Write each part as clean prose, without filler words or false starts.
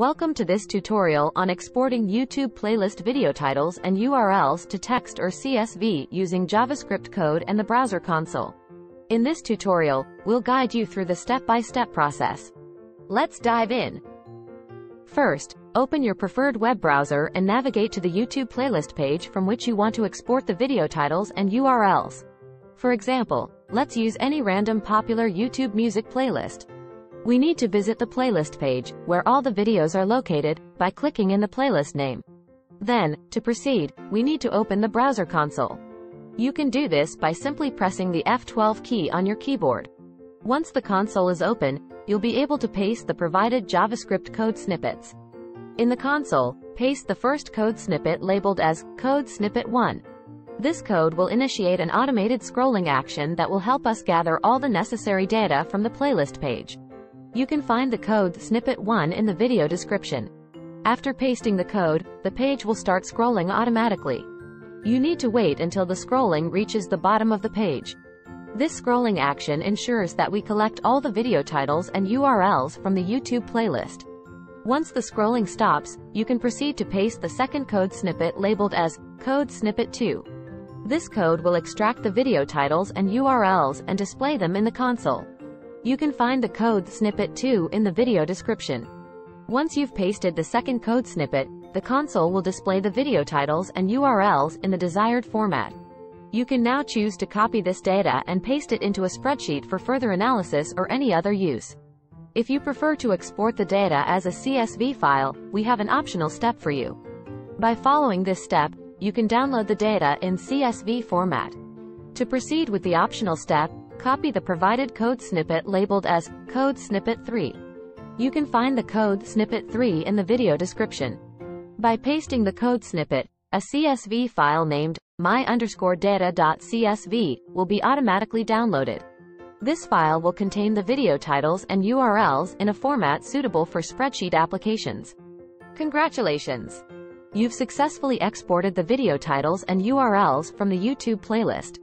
Welcome to this tutorial on exporting YouTube playlist video titles and URLs to text or CSV using JavaScript code and the browser console. In this tutorial, we'll guide you through the step-by-step process. Let's dive in. First, open your preferred web browser and navigate to the YouTube playlist page from which you want to export the video titles and URLs. For example, let's use any random popular YouTube music playlist. We need to visit the playlist page, where all the videos are located, by clicking in the playlist name. Then, to proceed, we need to open the browser console. You can do this by simply pressing the F12 key on your keyboard. Once the console is open, you'll be able to paste the provided JavaScript code snippets. In the console, paste the first code snippet labeled as Code Snippet 1. This code will initiate an automated scrolling action that will help us gather all the necessary data from the playlist page. You can find the code snippet 1 in the video description. After pasting the code, the page will start scrolling automatically. You need to wait until the scrolling reaches the bottom of the page. This scrolling action ensures that we collect all the video titles and URLs from the YouTube playlist. Once the scrolling stops, you can proceed to paste the second code snippet labeled as Code Snippet 2. This code will extract the video titles and URLs and display them in the console. You can find the code snippet 2 in the video description. Once you've pasted the second code snippet, the console will display the video titles and URLs in the desired format. You can now choose to copy this data and paste it into a spreadsheet for further analysis or any other use. If you prefer to export the data as a CSV file, we have an optional step for you. By following this step, you can download the data in CSV format. To proceed with the optional step, copy the provided code snippet labeled as Code Snippet 3. You can find the code snippet 3 in the video description. By pasting the code snippet, a CSV file named my_data.csv will be automatically downloaded. This file will contain the video titles and URLs in a format suitable for spreadsheet applications. Congratulations! You've successfully exported the video titles and URLs from the YouTube playlist.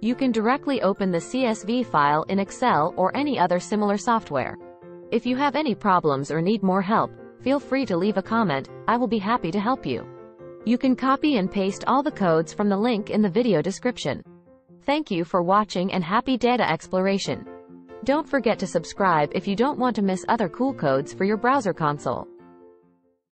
You can directly open the CSV file in Excel or any other similar software. If you have any problems or need more help, feel free to leave a comment. I will be happy to help you. You can copy and paste all the codes from the link in the video description. Thank you for watching and happy data exploration. Don't forget to subscribe if you don't want to miss other cool codes for your browser console.